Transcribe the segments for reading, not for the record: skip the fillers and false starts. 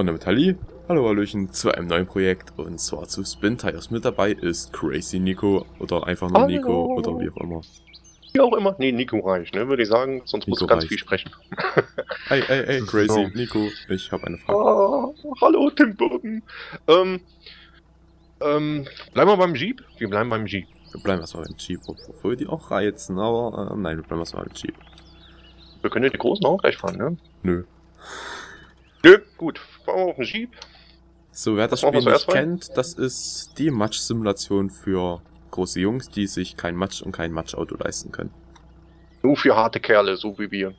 Und damit Halli, hallo Hallöchen, zu einem neuen Projekt und zwar zu Spin Tires. Mit dabei ist Crazy Nico oder einfach nur hallo. Nico oder wie auch immer. Wie auch immer. Nee, Nico reicht, ne, würde ich sagen, sonst Nico muss ich ganz viel sprechen. Ey, Crazy, so. Nico, ich habe eine Frage. Oh, hallo Tim Burgen. Bleiben wir beim Jeep? Wir bleiben beim Jeep. Wir bleiben erstmal beim Jeep, obwohl die auch reizen, aber nein, wir bleiben erstmal beim Jeep. Wir können ja die Großen auch gleich fahren, ne? Nö, gut, fahren wir auf den Jeep. So, wer das Spiel nicht kennt, das ist die Matsch-Simulation für große Jungs, die sich kein Matsch und kein Matschauto leisten können. Nur für harte Kerle, so wie wir.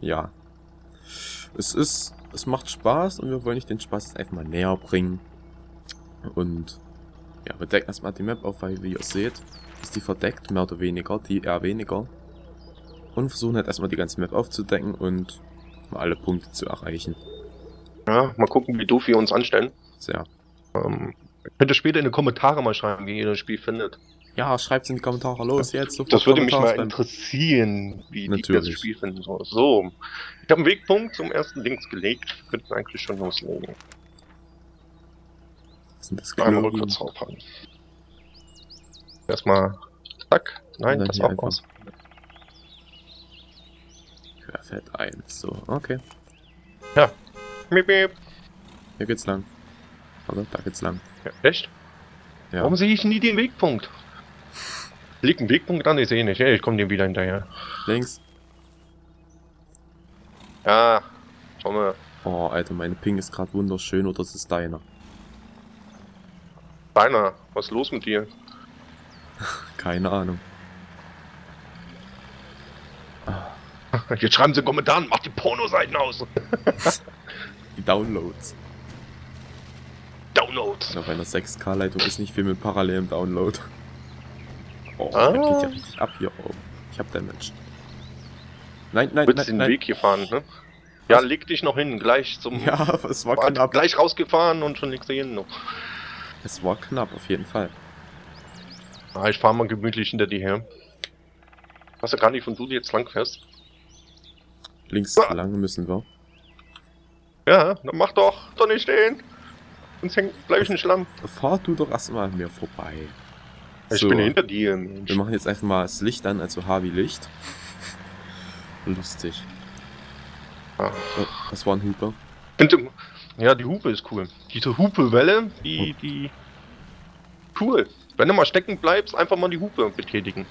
Ja. Es macht Spaß und wir wollen nicht den Spaß einfach mal näher bringen. Und ja, wir decken erstmal die Map auf, weil wie ihr seht, ist die verdeckt, mehr oder weniger, die eher weniger. Und versuchen halt erstmal die ganze Map aufzudecken und mal alle Punkte zu erreichen. Ja, mal gucken, wie doof wir uns anstellen. Sehr. Könnt ihr später in die Kommentare mal schreiben, wie ihr das Spiel findet. Ja, schreibt es in die Kommentare, los jetzt. Das würde mich mal interessieren, wie die das Spiel finden soll. So, ich habe einen Wegpunkt zum ersten Links gelegt. Wir könnten eigentlich schon loslegen. Einmal rückwärts raufhauen. Erstmal, zack, nein, das war aus. Fährt ein, so, okay. Ja. Miep, miep. Hier geht's lang. Also, da geht's lang. Ja, echt? Ja. Warum sehe ich nie den Wegpunkt? Liegt ein Wegpunkt an? Ich sehe nicht. Ey, ich komme dem wieder hinterher. Links. Ja. Komme. Oh, Alter, meine Ping ist gerade wunderschön, oder es ist deiner. Deiner? Was ist los mit dir? Keine Ahnung. Jetzt schreiben sie in den Kommentaren, macht die Porno-Seiten aus. Die Downloads. Auf einer 6K-Leitung ist nicht viel mit parallelem Download. Oh, der geht ja richtig ab hier oben. Ich hab Damage. Nein. Du willst den Weg hier fahren, ne? Ja, leg dich noch hin, gleich zum... Ja, es war knapp. Gleich rausgefahren und schon legst du hin noch. Es war knapp, auf jeden Fall. Ah, ich fahr mal gemütlich hinter dir her. Hast du gar nicht, von du jetzt lang fährst? Links lang müssen wir. Ja, dann mach doch nicht stehen. Sonst bleib ich in Schlamm. Fahr du doch erstmal an mir vorbei. Ich bin hinter dir. Mensch. Wir machen jetzt einfach mal das Licht an, also Harvey-Licht. Lustig. Ach. Das war ein Hupe. Ja, die Hupe ist cool. Diese Hupe-Welle, die... Cool. Wenn du mal stecken bleibst, einfach mal die Hupe betätigen.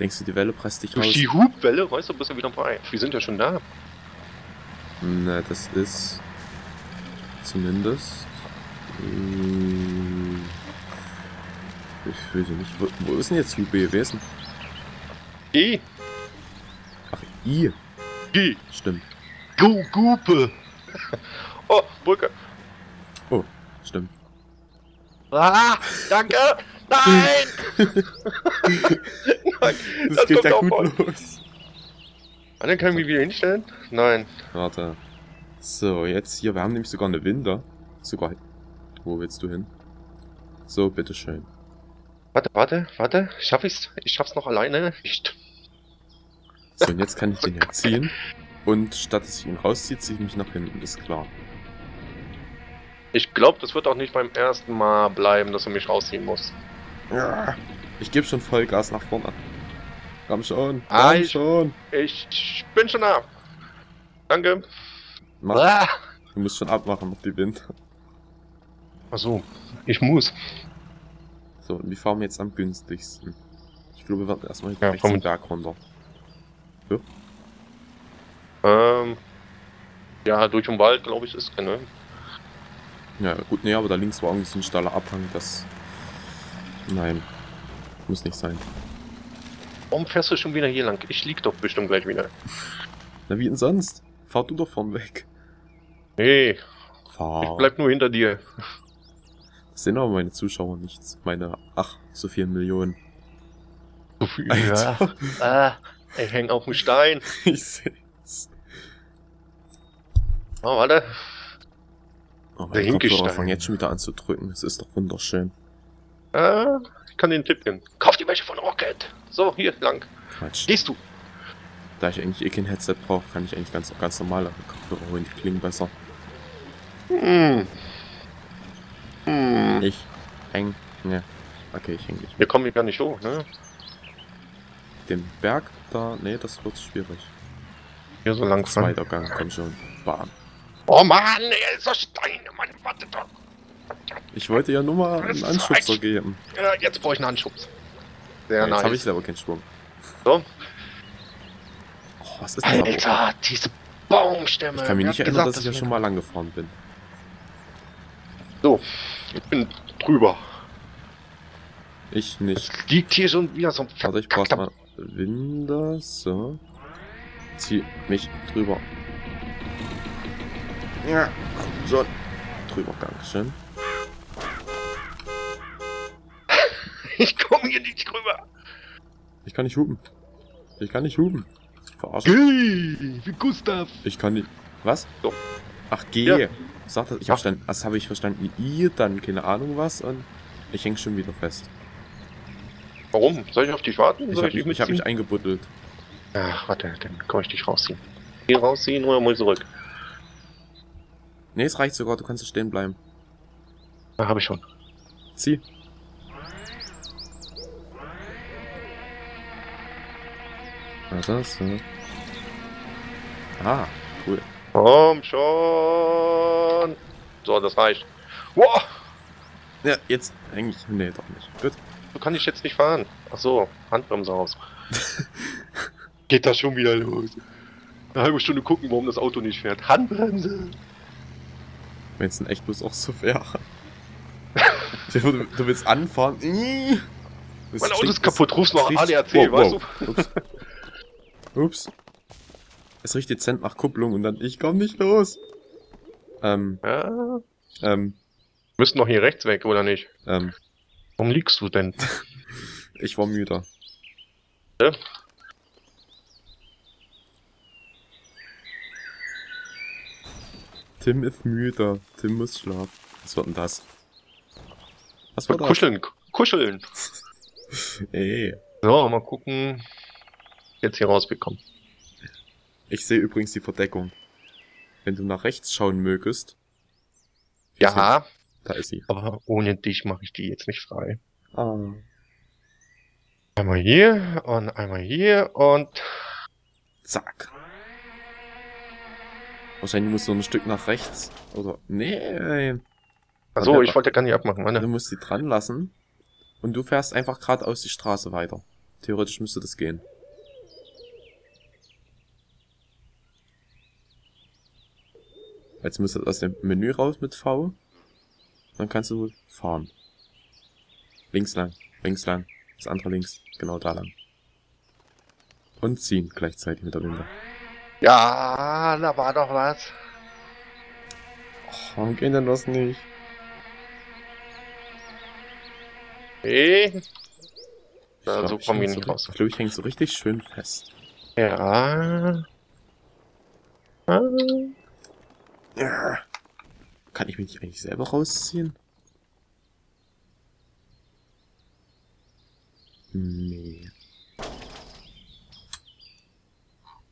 Denkst du, die Welle presst dich raus? Durch die Hubwelle rollst du, bist du wieder frei. Wir sind ja schon da. Na, das ist... Zumindest... Ich weiß nicht. Wo ist denn jetzt Hupe gewesen? I. Ach, I. I. Stimmt. Gupe. Oh, Brücke. Oh, stimmt. Ah, danke. Nein! Nein! Das geht ja gut los. Ah, dann können wir wieder hinstellen? Nein. Warte. So, jetzt hier, wir haben nämlich sogar eine Winde. Sogar. Wo willst du hin? So, bitteschön. Warte. Schaff ich's? Ich schaff's noch alleine nicht. So, und jetzt kann ich den herziehen. Und statt dass ich ihn rausziehe, ziehe ich mich nach hinten, ist klar. Ich glaube, das wird auch nicht beim ersten Mal bleiben, dass er mich rausziehen muss. Ich gebe schon Vollgas nach vorne. Komm schon. Ich bin schon ab. Danke. Du musst schon abmachen auf die Wind. Ach so, ich muss. So, und wie fahren wir jetzt am günstigsten? Ich glaube, wir werden erstmal ja, vom Berg runter. So. Ja, durch den Wald, glaube ich, ist keine. Ja, gut, nee, aber da links war irgendwie so ein steiler Abhang, das... Nein, muss nicht sein. Warum fährst du schon wieder hier lang? Ich lieg doch bestimmt gleich wieder. Na, wie denn sonst? Fahr du doch vorn weg. Nee, ich bleib nur hinter dir. Das sehen aber meine Zuschauer nichts. Meine, ach, so viele Millionen. So viel, ja. Ah, ich häng auf dem Stein. Ich seh's. Oh, warte. Oh, der Hinkelstein. Ich fange jetzt schon wieder an zu drücken. Das ist doch wunderschön. Ich kann den Tipp geben. Kauf die Wäsche von Rocket. So, hier lang. Quatsch. Gehst du? Da ich eigentlich eh kein Headset brauche, kann ich eigentlich ganz normal Kopfhörer holen, die klingen besser. Ich häng. Ne. Okay, ich häng nicht. Wir kommen hier gar nicht hoch, ne? Den Berg da. Ne, das wird schwierig. Hier so lang. Zweiter Gang, komm schon. Bam. Oh Mann, ey, so Steine, Mann, warte doch. Ich wollte ja nur mal einen Anschubser geben. Ja, jetzt brauche ich einen Anschubser. Sehr ja, nice. Jetzt habe ich selber keinen Schwung. So. Oh, was ist das? Alter, diese Baumstämme. Ich kann mich nicht erinnern, dass ich ja schon mal lang gefahren bin. So, ich bin drüber. Ich nicht. Es liegt hier schon wieder so ein Warte, ich brauche mal Winde, so. Zieh mich drüber. Ja, komm schon. Drüber, Dankeschön. Ich komme hier nicht drüber. Ich kann nicht hupen. Ich kann nicht hupen. Verarscht. Geh, wie Gustav. Ich kann nicht. Was? So. Ach, geh. Ja. Sag das. Ich hab verstanden. Das habe ich verstanden. Ihr dann keine Ahnung was und ich häng schon wieder fest. Warum? Soll ich auf dich warten? Ich hab mich eingebuddelt. Ach, warte, dann kann ich dich rausziehen. Hier rausziehen oder muss ich zurück? Ne, es reicht sogar, du kannst stehen bleiben. Da habe ich schon. Zieh. Was ist das? Ah, cool. Komm schon. So, das reicht. Wow. Ja, jetzt eigentlich. Nee, doch nicht. Gut. Du kannst dich jetzt nicht fahren. Ach so, Handbremse raus. Geht das schon wieder los? Eine halbe Stunde gucken, warum das Auto nicht fährt. Handbremse. Wenn es in echt bloß auch so wäre. Du willst anfahren. Mein Auto ist kaputt, rufst noch ADAC, weißt du? Ups. Ups. Es riecht dezent nach Kupplung und dann ich komm nicht los. Ja. Müssen doch hier rechts weg, oder nicht? Warum liegst du denn? Ich war müde. Ja? Tim ist müde. Tim muss schlafen. Was war denn das? Was war das? Kuscheln. Kuscheln. Ey. So, mal gucken. Jetzt hier rausbekommen. Ich sehe übrigens die Verdeckung. Wenn du nach rechts schauen mögest. Ja. Da ist sie. Aber ohne dich mache ich die jetzt nicht frei. Ah. Einmal hier und... Zack. Wahrscheinlich musst du ein Stück nach rechts. Oder. Nee. Achso, ich wollte gar nicht abmachen, Mann. Du musst sie dran lassen. Und du fährst einfach geradeaus die Straße weiter. Theoretisch müsste das gehen. Jetzt musst du aus dem Menü raus mit V. Dann kannst du fahren. Links lang, das andere links, genau da lang. Und ziehen gleichzeitig mit der Winde. Ja, da war doch was. Och, warum geht denn das nicht? Hey. Da, so kommen wir nicht raus. Ich glaube, ich hänge so richtig schön fest. Ja. Ja. Kann ich mich nicht eigentlich selber rausziehen? Nee.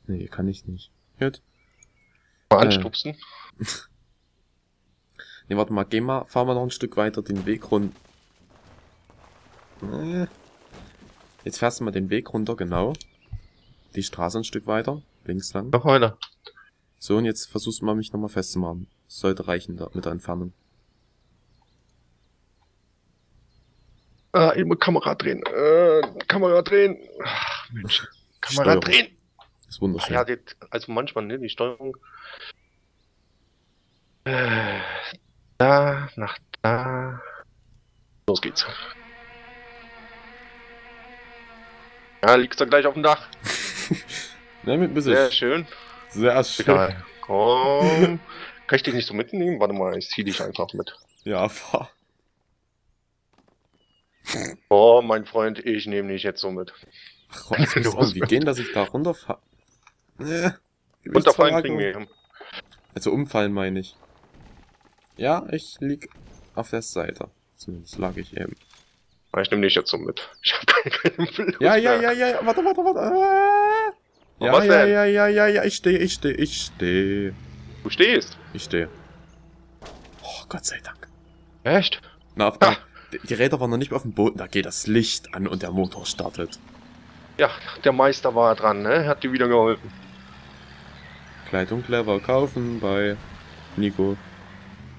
Nee, kann ich nicht. Hört? Mal anstupsen. Nee, warte mal, fahren wir noch ein Stück weiter den Weg runter. Jetzt fährst du mal den Weg runter, genau. Die Straße ein Stück weiter, links lang. Noch weiter. So, und jetzt versuchst du mal, mich nochmal festzumachen. Das sollte reichen da, mit der Entfernung. Ah, ich muss Kamera drehen. Kamera drehen. Ach, Mensch. Kamera drehen. Das ist wunderschön. Ja, also manchmal, ne, die Steuerung. Da, nach da. Los geht's. Ja, liegst du gleich auf dem Dach. Damit bist du. Sehr schön. Sehr schön. Egal. Komm. Kann ich dich nicht so mitnehmen? Warte mal, ich zieh dich einfach mit. Ja, fahr. Oh, mein Freund, ich nehme dich jetzt so mit. Ach, wie gehen, dass ich da runterfahre? Runterfallen kriegen wir hin. Also umfallen meine ich. Ja, ich lieg auf der Seite. Zumindest lag ich eben. Ich nehme dich jetzt so mit. Ich hab keinen Verlust. Ja, warte. Ja, was denn? Ja, ich stehe. Du stehst? Ich stehe. Oh, Gott sei Dank. Echt? Na, die Räder waren noch nicht auf dem Boden, da geht das Licht an und der Motor startet. Ja, der Meister war dran, ne? Hat dir wieder geholfen. Kleidung clever kaufen bei Nico.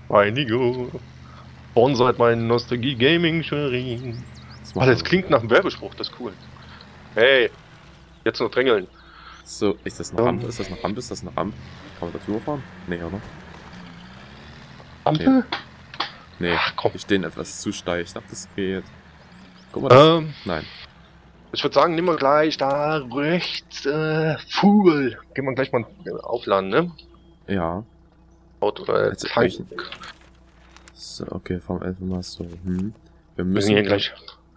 Bei Nico. Sponsert mein NostalgieGamingSchwerin. Alter, das klingt nach einem Werbespruch, das ist cool. Hey, jetzt nur drängeln. So, ist das eine Rampe? Ist das eine Rampe? Ist das eine Rampe? Kann man dazu fahren? Nee, oder? Rampe? Nee, ach, komm. Ich bin etwas zu steil. Ich dachte, das geht. Guck mal, das... Nein. Ich würde sagen, nehmen wir gleich da rechts, Vogel. Gehen wir gleich mal aufladen, ne? Ja. Auto, also, so, okay, fahren einfach mal so. Hm. Wir müssen hier gleich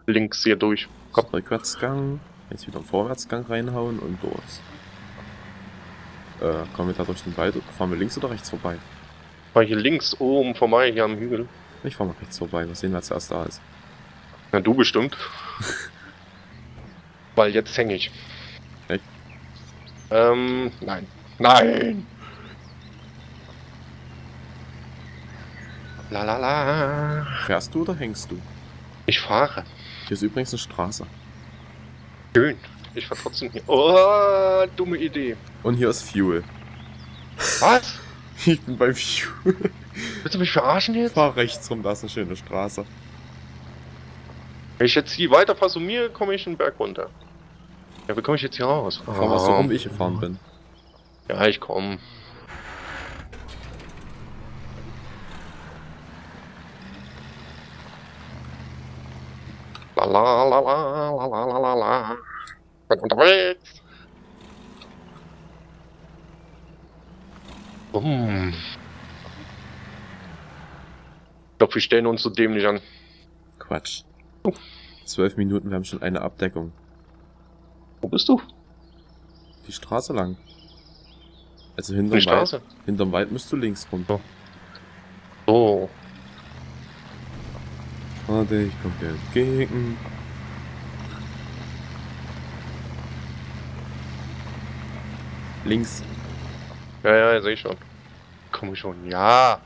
links hier durch. Komm. Rückwärtsgang. Jetzt wieder einen Vorwärtsgang reinhauen und durch. Kommen wir da durch den Wald? Fahren wir links oder rechts vorbei? Fahr hier links oben vorbei, hier am Hügel. Ich fahr mal rechts vorbei, mal sehen, wer zuerst da ist. Na, du bestimmt. Weil jetzt hänge ich. Echt? Nein. Nein! Lalala. Fährst du oder hängst du? Ich fahre. Hier ist übrigens eine Straße. Schön. Ich fahr trotzdem hier. Oh, dumme Idee. Und hier ist Fuel. Was? Ich bin beim Fuel. Willst du mich verarschen jetzt? Fahr rechts rum, da ist eine schöne Straße. Wenn ich jetzt hier weiter fahre, mir komme ich den Berg runter. Ja, wie komme ich jetzt hier raus? Oh. Fahr mal so rum, wie ich gefahren bin. Ja, ich komme. Lalalalalalala. Ich bin unterwegs. Bumm. Ich glaube, wir stellen uns so dämlich an. Quatsch. 12 Minuten, wir haben schon eine Abdeckung. Wo bist du? Die Straße lang. Also hinterm Wald. Hinterm Wald musst du links rum. So. Oh. Warte, ich komme dir entgegen. Links. Ja, sehe ich schon. Komm schon, ja.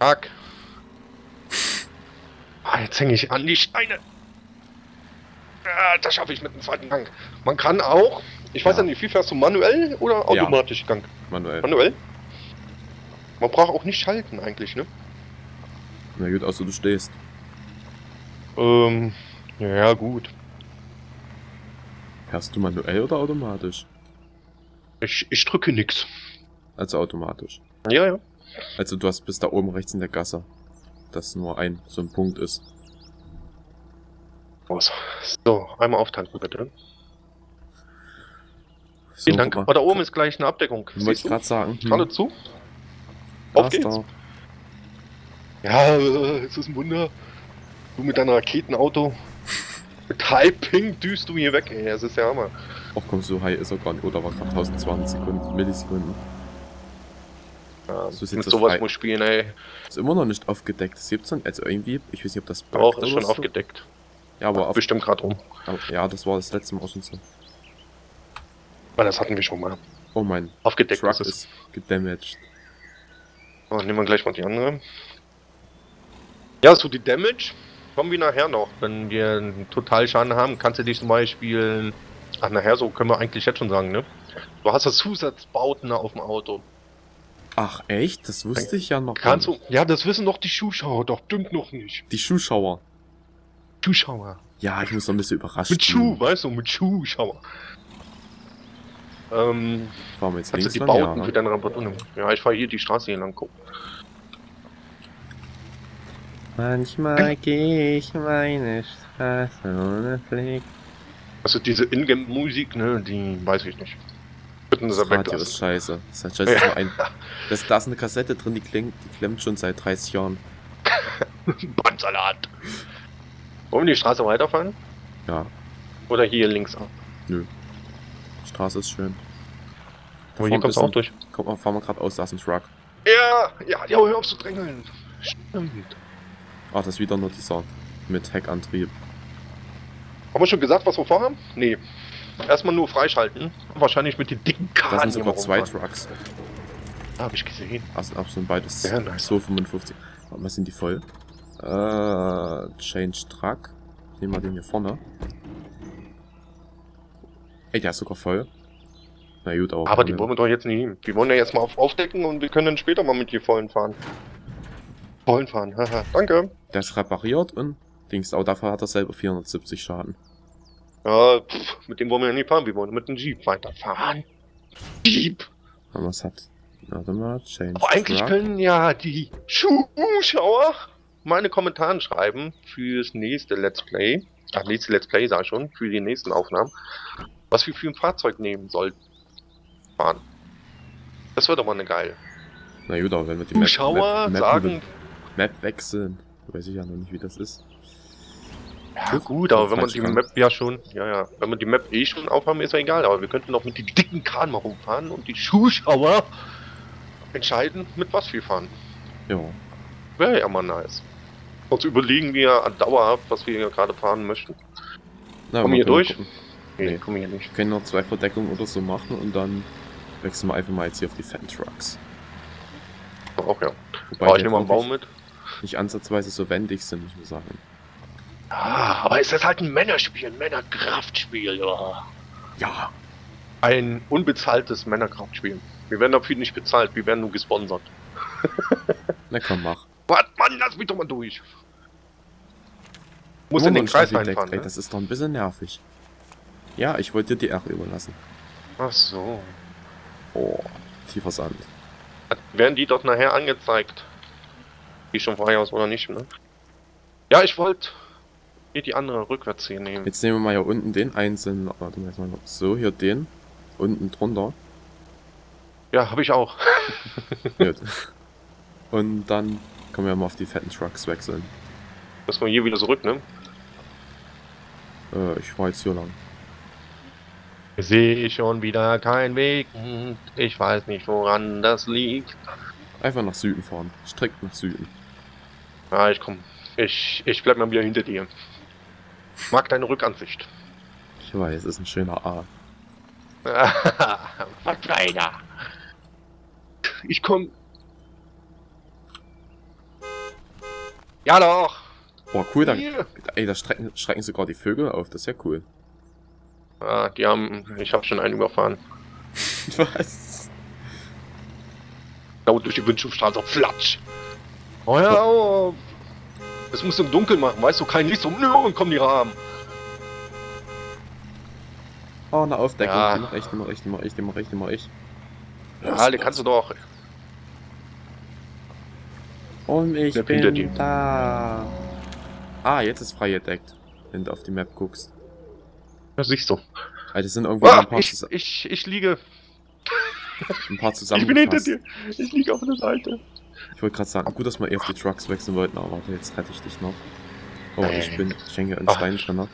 Fuck. Ah, jetzt hänge ich an die Steine. Ah, das schaffe ich mit dem zweiten Gang. Man kann auch, ich weiß ja nicht, wie fährst du, manuell oder automatisch Gang? Manuell. Manuell? Man braucht auch nicht schalten eigentlich, ne? Na gut, außer du stehst. Ja gut. Fährst du manuell oder automatisch? Ich drücke nix. Also automatisch? Ja. Also du bist da oben rechts in der Gasse. Dass nur so ein Punkt ist. So, einmal auftanken bitte. So, vielen Dank. Oh, da oben ist gleich eine Abdeckung. Wollte ich gerade sagen. Gerade zu. Auf geht's. Ja, es ist ein Wunder. Du mit deinem Raketenauto. Mit Hyping düst du hier weg, ey. Das ist der Hammer. Ach komm, so high ist er gar nicht. Oder war gerade 1020 Sekunden, Millisekunden. Ja, so mit sowas muss spielen, ey. Ist immer noch nicht aufgedeckt. Das gibt's dann, also irgendwie, ich weiß nicht, ob das braucht. Ist schon so aufgedeckt. Ja, aber bestimmt gerade rum. Aber, ja, das war das letzte Mal auch schon so. Aber das hatten wir schon mal. Oh mein. Aufgedeckt Truck ist gedamaged. Oh, nehmen wir gleich mal die andere. Ja, so die Damage kommen wir nachher noch. Wenn wir einen Totalschaden haben, kannst du dich zum Beispiel. Ach, nachher so können wir eigentlich jetzt schon sagen, ne? Du hast ja Zusatzbauten auf dem Auto. Ach echt? Das wusste ich ja noch nicht. Ja, das wissen doch die Zuschauer, doch dünkt noch nicht. Die Zuschauer. Zuschauer. Ja, ich muss noch ein bisschen überrascht. Mit Schuh, weißt du, mit Zuschauer. Fahren wir jetzt links die lang, Bauten für deine Reparatur. Ja, ich fahre hier die Straße hier lang, guck. Manchmal gehe ich meine Straße ohne Blick. Also diese Ingame-Musik, ne, die weiß ich nicht. Das Radio ist scheiße. Das ist scheiße. Ja. Da ist eine Kassette drin, die klemmt schon seit 30 Jahren. Bandsalat. Wollen wir die Straße weiterfahren? Ja. Oder hier links ab? Nö. Die Straße ist schön. Da hier kommst du auch durch. Komm, fahren wir gerade aus, da ist ein Truck. Ja, hör auf zu drängeln. Stimmt. Ach, das ist wieder nur dieser mit Heckantrieb. Haben wir schon gesagt, was wir vorhaben? Nee. Erstmal nur freischalten. Wahrscheinlich mit den dicken Karten. Das sind sogar zwei Trucks. Ah, hab ich gesehen. Also auch so ein beides. Ja, nice. So 55. Warte mal, sind die voll? Change Truck. Nehmen wir den hier vorne. Ey, der ist sogar voll. Na gut, auch. Aber die wollen wir doch jetzt nicht nehmen. Die wollen ja jetzt mal aufdecken und wir können dann später mal mit die vollen fahren. Vollen fahren, haha. Danke. Der ist repariert und Dings. Aber dafür hat er selber 470 Schaden. Ja, pff, mit dem wollen wir ja nicht fahren. Wir wollen mit dem Jeep weiterfahren. Jeep! Aber was hat... Warte mal, Change. Aber eigentlich können ja die Zuschauer meine Kommentare schreiben fürs nächste Let's Play. Ach, nächste Let's Play sag ich schon, für die nächsten Aufnahmen. Was wir für ein Fahrzeug nehmen sollten. Fahren. Das wird doch mal eine geile. Na gut, aber wenn wir die Zuschauer sagen... Map wechseln. Weiß ich ja noch nicht, wie das ist. Ja gut, aber wenn man die Map ja schon... Ja, ja. Wenn man die Map eh schon aufhaben, ist ja egal. Aber wir könnten noch mit den dicken Kran mal rumfahren und die Zuschauer entscheiden, mit was wir fahren. Ja. Wäre ja mal nice. Sonst überlegen wir dauerhaft, was wir hier gerade fahren möchten. Na, kommen wir hier durch? Gucken. Nee, kommen hier nicht. Wir können noch zwei Verdeckungen oder so machen und dann wechseln wir einfach mal jetzt hier auf die Fan Trucks. Auch ja. Wobei ich nehme mal einen Baum mit. Nicht ansatzweise so wendig sind, muss man sagen. Ah, aber ist das halt ein Männerspiel, ein Männerkraftspiel, oder? Ja. Ein unbezahltes Männerkraftspiel. Wir werden dafür nicht bezahlt, wir werden nur gesponsert. Na komm, mach. Warte, Mann, lass mich doch mal durch. Muss in den Kreis reinfahren, ne? Das ist doch ein bisschen nervig. Ja, ich wollte dir die Ehre überlassen. Ach so. Oh, tiefer Sand. Werden die doch nachher angezeigt. Die schon vorher aus oder nicht, ne? Ja, ich wollte hier die andere rückwärts hier nehmen. Jetzt nehmen wir mal hier unten den einzelnen. Warte mal, so, hier den. Unten drunter. Ja, habe ich auch. Gut. Und dann können wir mal auf die fetten Trucks wechseln. Müssen wir hier wieder zurück, ne? Ich fahr jetzt hier lang. Sehe ich schon wieder keinen Weg. Ich weiß nicht, woran das liegt. Einfach nach Süden fahren. Strikt nach Süden. Ah, ich komm. Ich bleib mal wieder hinter dir. Mag deine Rückansicht. Ich weiß, ist ein schöner A. Vertreiber. Ich komm. Ja doch. Boah, cool, da, ey, da schrecken sogar die Vögel auf, das ist ja cool. Ah, die haben... Ich hab schon einen überfahren. Was? Da durch die Windschutzstraße, flatsch! Oh ja, oh. Das musst du im Dunkeln machen, weißt du, kein Licht, so nirgends kommen die Rahmen. Oh, eine Aufdeckung, ja. Ich mach echt. Ja, alle kannst du doch. Und ich bin da. Ah, jetzt ist frei gedeckt, wenn du auf die Map guckst. Das siehst du. Alter, sind irgendwo ein paar ich liege. Ein paar zusammen. Ich bin hinter dir. Ich liege auf der Seite. Ich wollte gerade sagen, gut, dass wir eh auf die Trucks wechseln wollten, aber warte, jetzt rette ich dich noch. Oh, ich hänge einen Stein drin. Ich kann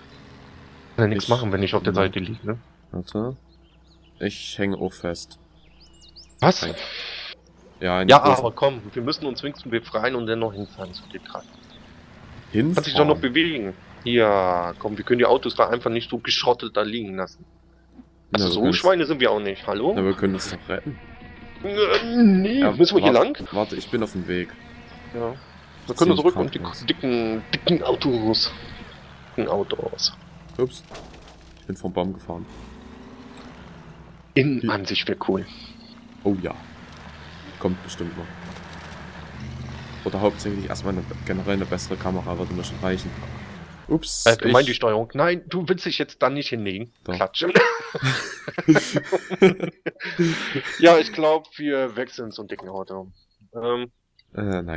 ja nichts machen, wenn ich auf der Seite liege, ne? Warte. Ich hänge auch fest. Was? Ja, aber komm, wir müssen uns wenigstens befreien und dann noch hinfahren zu den Trucks. Hinfahren? Kann sich doch noch bewegen. Ja, komm, wir können die Autos da einfach nicht so geschrottet da liegen lassen. Also so Schweine sind wir auch nicht, hallo? Na, wir können uns doch retten. Nee, ja, müssen wir hier lang? Warte, ich bin auf dem Weg. Ja. Wir können zurück und die dicken Autos. Dicken Autos. Ups. Ich bin vom Baum gefahren. Innenansicht wäre cool. Oh ja. Kommt bestimmt noch. Oder hauptsächlich erstmal generell eine bessere Kamera würde mir schon reichen. Ups. Du meinst die Steuerung? Nein, du willst dich jetzt dann nicht hinlegen. Klatsche. Ja, ich glaube, wir wechseln zum dicken Auto. Nein.